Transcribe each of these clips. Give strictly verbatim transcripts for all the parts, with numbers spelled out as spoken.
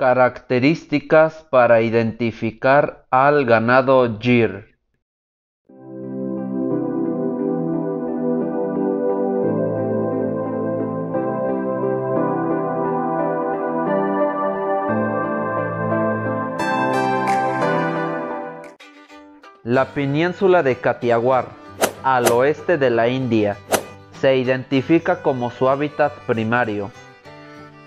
Características para identificar al ganado Gir. La península de Katiawar, al oeste de la India, se identifica como su hábitat primario.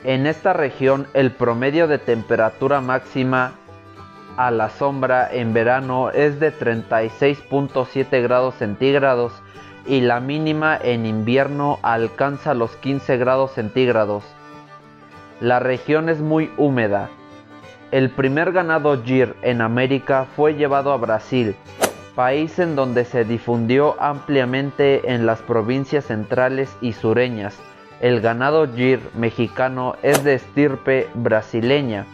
En esta región el promedio de temperatura máxima a la sombra en verano es de treinta y seis punto siete grados centígrados y la mínima en invierno alcanza los quince grados centígrados. La región es muy húmeda. El primer ganado Gir en América fue llevado a Brasil, país en donde se difundió ampliamente en las provincias centrales y sureñas. El ganado Gir mexicano es de estirpe brasileña.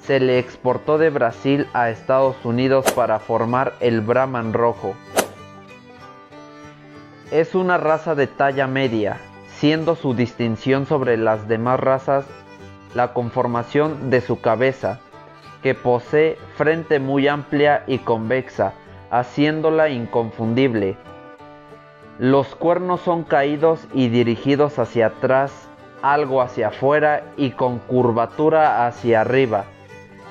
Se le exportó de Brasil a Estados Unidos para formar el Brahman rojo. Es una raza de talla media, siendo su distinción sobre las demás razas la conformación de su cabeza, que posee frente muy amplia y convexa, haciéndola inconfundible. Los cuernos son caídos y dirigidos hacia atrás, algo hacia afuera y con curvatura hacia arriba.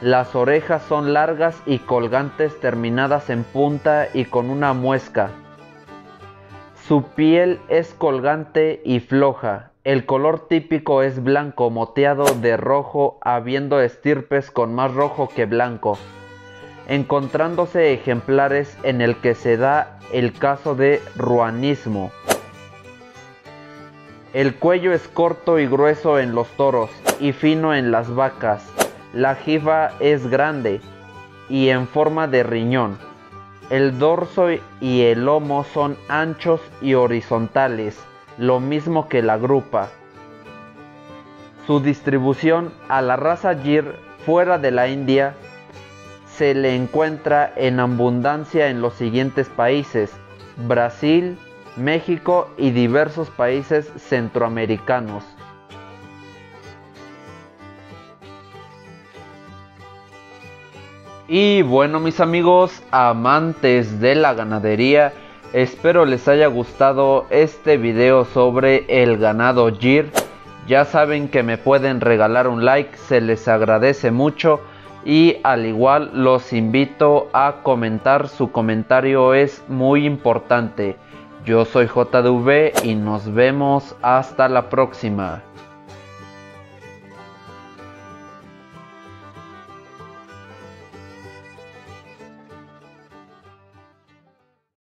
Las orejas son largas y colgantes, terminadas en punta y con una muesca. Su piel es colgante y floja. El color típico es blanco moteado de rojo, habiendo estirpes con más rojo que blanco, encontrándose ejemplares en el que se da el caso de ruanismo. El cuello es corto y grueso en los toros y fino en las vacas. La jiba es grande y en forma de riñón. El dorso y el lomo son anchos y horizontales, lo mismo que la grupa. Su distribución a la raza Gir fuera de la India se le encuentra en abundancia en los siguientes países: Brasil, México y diversos países centroamericanos. Y bueno, mis amigos amantes de la ganadería, espero les haya gustado este video sobre el ganado Gir. Ya saben que me pueden regalar un like, se les agradece mucho. Y al igual los invito a comentar, su comentario es muy importante. Yo soy J D V y nos vemos hasta la próxima.